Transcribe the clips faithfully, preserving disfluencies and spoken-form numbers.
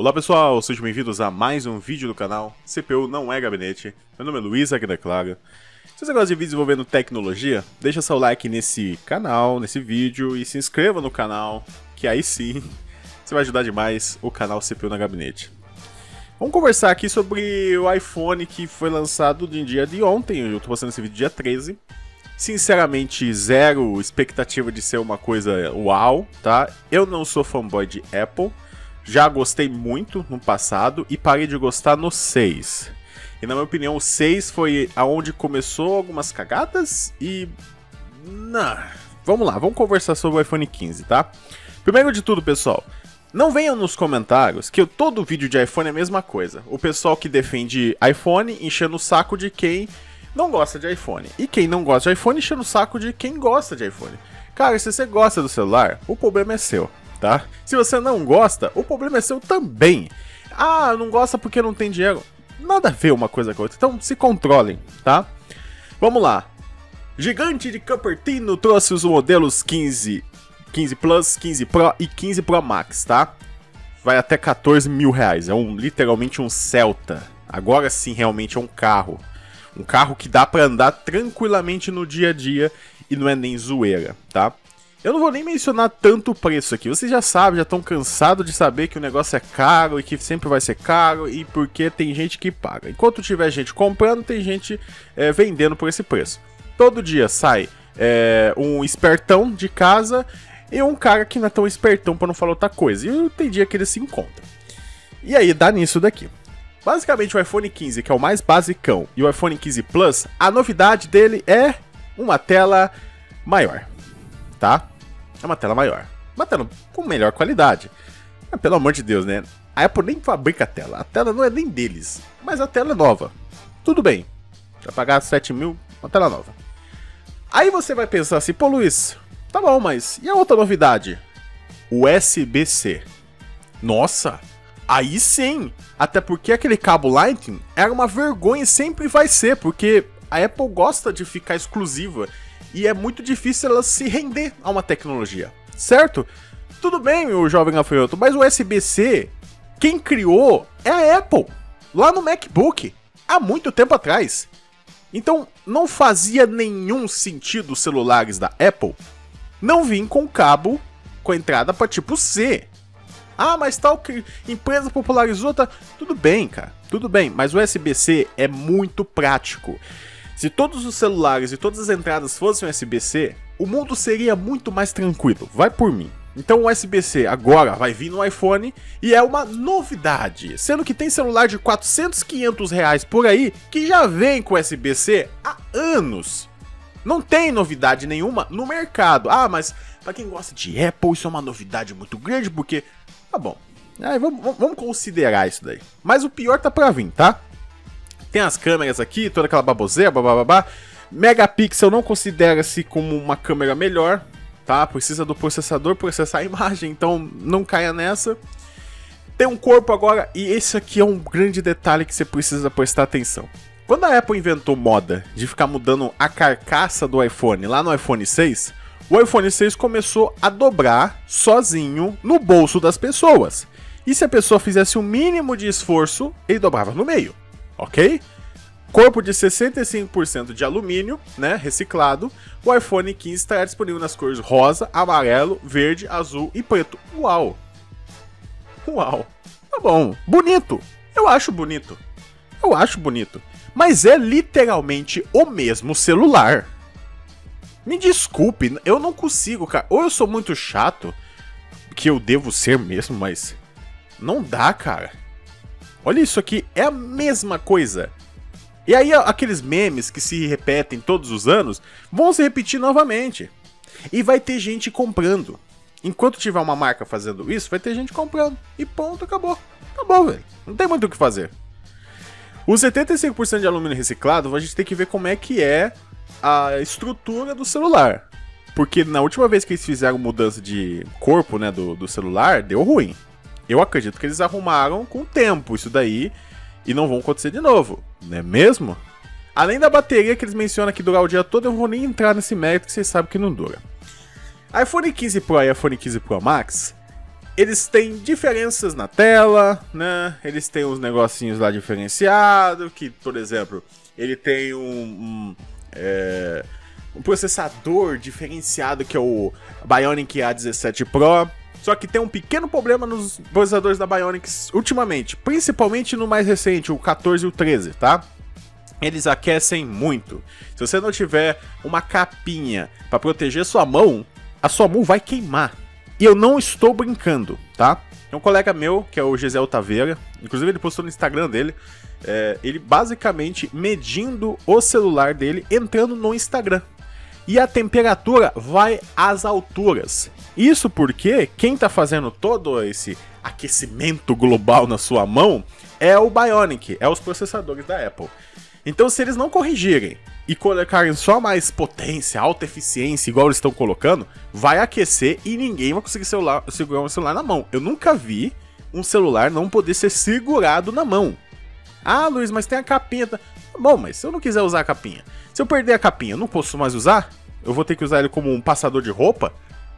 Olá pessoal, sejam bem-vindos a mais um vídeo do canal C P U não é gabinete. Meu nome é Luis Agner Claro. Se você gosta de vídeos envolvendo tecnologia, deixa seu like nesse canal, nesse vídeo e se inscreva no canal, que aí sim você vai ajudar demais o canal C P U não é gabinete. Vamos conversar aqui sobre o iPhone que foi lançado no dia de ontem. Eu estou postando esse vídeo dia treze. Sinceramente, zero expectativa de ser uma coisa uau, tá? Eu não sou fanboy de Apple. Já gostei muito no passado e parei de gostar no seis. E na minha opinião, o seis foi aonde começou algumas cagadas e... Não. Vamos lá, vamos conversar sobre o iPhone quinze, tá? Primeiro de tudo, pessoal, não venham nos comentários que eu, todo vídeo de iPhone é a mesma coisa. O pessoal que defende iPhone enchendo o saco de quem não gosta de iPhone. E quem não gosta de iPhone enchendo o saco de quem gosta de iPhone. Cara, se você gosta do celular, o problema é seu. Tá? Se você não gosta, o problema é seu também. Ah, não gosta porque não tem dinheiro. Nada a ver uma coisa com a outra. Então se controlem, tá? Vamos lá. Gigante de Cupertino trouxe os modelos quinze, quinze Plus, quinze Pro e quinze Pro Max, tá? Vai até quatorze mil reais. É um, literalmente um Celta. Agora sim, realmente é um carro. Um carro que dá pra andar tranquilamente no dia a dia e não é nem zoeira, tá? Eu não vou nem mencionar tanto o preço aqui, vocês já sabem, já estão cansados de saber que o negócio é caro e que sempre vai ser caro e porque tem gente que paga. Enquanto tiver gente comprando, tem gente é, vendendo por esse preço. Todo dia sai é, um espertão de casa e um cara que não é tão espertão para não falar outra coisa. E tem dia que eles se encontram. E aí dá nisso daqui. Basicamente o iPhone quinze, que é o mais basicão, e o iPhone quinze Plus, a novidade dele é uma tela maior, tá? É uma tela maior, uma tela com melhor qualidade. Mas, pelo amor de Deus, né? A Apple nem fabrica a tela, a tela não é nem deles, mas a tela é nova. Tudo bem, vai pagar sete mil, uma tela nova. Aí você vai pensar assim, pô Luiz, tá bom, mas e a outra novidade? U S B C. Nossa, aí sim, até porque aquele cabo Lightning era uma vergonha e sempre vai ser, porque a Apple gosta de ficar exclusiva. E é muito difícil ela se render a uma tecnologia, certo? Tudo bem, meu jovem gafanhoto, mas o U S B C, quem criou é a Apple, lá no MacBook, há muito tempo atrás. Então, não fazia nenhum sentido os celulares da Apple não vir com cabo com a entrada para tipo C. Ah, mas tal empresa popularizou, tá? Tudo bem, cara, tudo bem, mas o U S B C é muito prático. Se todos os celulares e todas as entradas fossem U S B C, o mundo seria muito mais tranquilo, vai por mim. Então o U S B C agora vai vir no iPhone e é uma novidade, sendo que tem celular de quatrocentos, quinhentos reais por aí que já vem com U S B C há anos. Não tem novidade nenhuma no mercado. Ah, mas para quem gosta de Apple isso é uma novidade muito grande porque... Tá bom, aí, vamos, vamos considerar isso daí. Mas o pior tá pra vir, tá? Tem as câmeras aqui, toda aquela baboseira, bababá. Megapixel não considera-se como uma câmera melhor, tá? Precisa do processador processar a imagem, então não caia nessa. Tem um corpo agora, e esse aqui é um grande detalhe que você precisa prestar atenção. Quando a Apple inventou moda de ficar mudando a carcaça do iPhone lá no iPhone seis, o iPhone seis começou a dobrar sozinho no bolso das pessoas. E se a pessoa fizesse o mínimo de esforço, ele dobrava no meio. Ok? Corpo de sessenta e cinco por cento de alumínio, né, reciclado. O iPhone quinze estará disponível nas cores rosa, amarelo, verde, azul e preto. Uau! Uau! Tá bom. Bonito! Eu acho bonito. Eu acho bonito. Mas é literalmente o mesmo celular. Me desculpe, eu não consigo, cara. Ou eu sou muito chato, que eu devo ser mesmo, mas... Não dá, cara. Olha isso aqui, é a mesma coisa. E aí aqueles memes que se repetem todos os anos vão se repetir novamente. E vai ter gente comprando. Enquanto tiver uma marca fazendo isso, vai ter gente comprando. E ponto, acabou. Acabou, velho. Não tem muito o que fazer. Os setenta e cinco por cento de alumínio reciclado, a gente tem que ver como é que é a estrutura do celular. Porque na última vez que eles fizeram mudança de corpo, né, do, do celular, deu ruim. Eu acredito que eles arrumaram com o tempo isso daí e não vão acontecer de novo, não é mesmo? Além da bateria que eles mencionam que durar o dia todo, eu não vou nem entrar nesse mérito que vocês sabem que não dura. iPhone quinze Pro e iPhone quinze Pro Max, Eles têm diferenças na tela, né? Eles têm uns negocinhos lá diferenciados, que, por exemplo, ele tem um, um, é, um processador diferenciado que é o Bionic A dezessete Pro. Só que tem um pequeno problema nos processadores da Bionic ultimamente, principalmente no mais recente, o quatorze e o treze, tá? Eles aquecem muito. Se você não tiver uma capinha para proteger sua mão, a sua mão vai queimar. E eu não estou brincando, tá? Tem um colega meu, que é o Gisele Taveira, inclusive ele postou no Instagram dele, é, ele basicamente medindo o celular dele, entrando no Instagram. E a temperatura vai às alturas. Isso porque quem está fazendo todo esse aquecimento global na sua mão é o Bionic, é os processadores da Apple. Então, se eles não corrigirem e colocarem só mais potência, alta eficiência, igual eles estão colocando, vai aquecer e ninguém vai conseguir celular, segurar um celular na mão. Eu nunca vi um celular não poder ser segurado na mão. Ah, Luiz, mas tem a capinha. Tá bom, mas se eu não quiser usar a capinha, se eu perder a capinha, eu não posso mais usar? Eu vou ter que usar ele como um passador de roupa?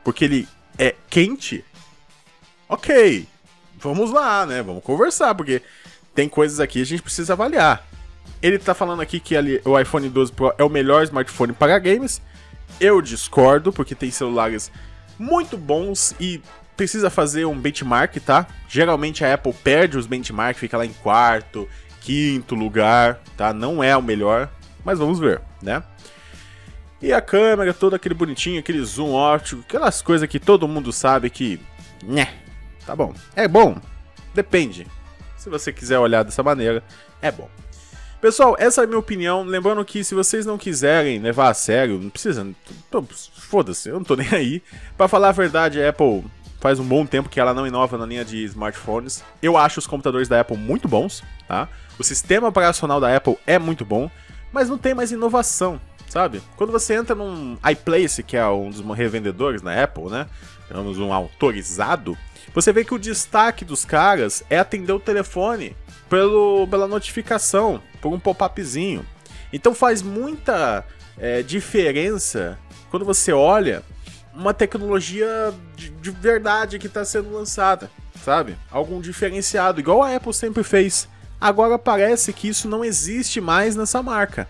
Porque ele é quente? Ok, vamos lá, né? Vamos conversar, porque tem coisas aqui que a gente precisa avaliar. Ele tá falando aqui que ali, o iPhone doze Pro é o melhor smartphone para games. Eu discordo, porque tem celulares muito bons e precisa fazer um benchmark, tá? Geralmente a Apple perde os benchmarks, fica lá em quarto, quinto lugar, tá? Não é o melhor, mas vamos ver, né? E a câmera, todo aquele bonitinho, aquele zoom óptico, aquelas coisas que todo mundo sabe que... né, tá bom. É bom? Depende. Se você quiser olhar dessa maneira, é bom. Pessoal, essa é a minha opinião, lembrando que se vocês não quiserem levar a sério, não precisa, foda-se, eu não tô nem aí. Pra falar a verdade, a Apple faz um bom tempo que ela não inova na linha de smartphones. Eu acho os computadores da Apple muito bons, tá? O sistema operacional da Apple é muito bom, mas não tem mais inovação, sabe? Quando você entra num iPlace, que é um dos revendedores na Apple, né? Digamos um autorizado, você vê que o destaque dos caras é atender o telefone pelo, pela notificação, por um pop-upzinho. Então faz muita é, diferença quando você olha uma tecnologia de, de verdade que está sendo lançada, sabe? Algum diferenciado, igual a Apple sempre fez. Agora parece que isso não existe mais nessa marca.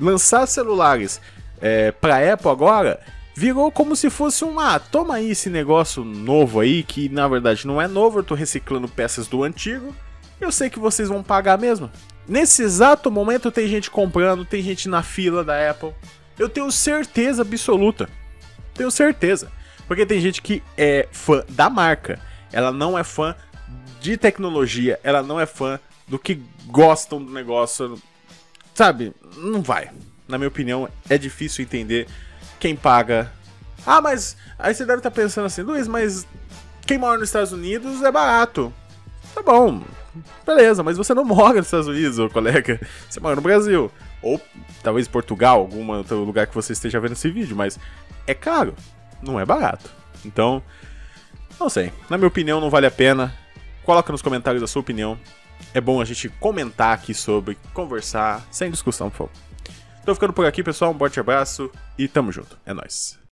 Lançar celulares é, para Apple agora virou como se fosse um, ah, toma aí esse negócio novo aí, que na verdade não é novo, eu tô reciclando peças do antigo, eu sei que vocês vão pagar mesmo. Nesse exato momento tem gente comprando, tem gente na fila da Apple, eu tenho certeza absoluta, tenho certeza, porque tem gente que é fã da marca, ela não é fã de tecnologia, ela não é fã do que gostam do negócio, sabe, não vai, na minha opinião é difícil entender quem paga. Ah, mas aí você deve estar pensando assim, Luiz, mas quem mora nos Estados Unidos é barato. Tá bom, beleza, mas você não mora nos Estados Unidos, ô colega. Você mora no Brasil. Ou talvez Portugal, algum outro lugar que você esteja vendo esse vídeo, mas é caro, não é barato. Então, não sei. Na minha opinião, não vale a pena. Coloca nos comentários a sua opinião. É bom a gente comentar aqui sobre, conversar, sem discussão, por favor. Tô ficando por aqui, pessoal. Um forte abraço e tamo junto. É nóis.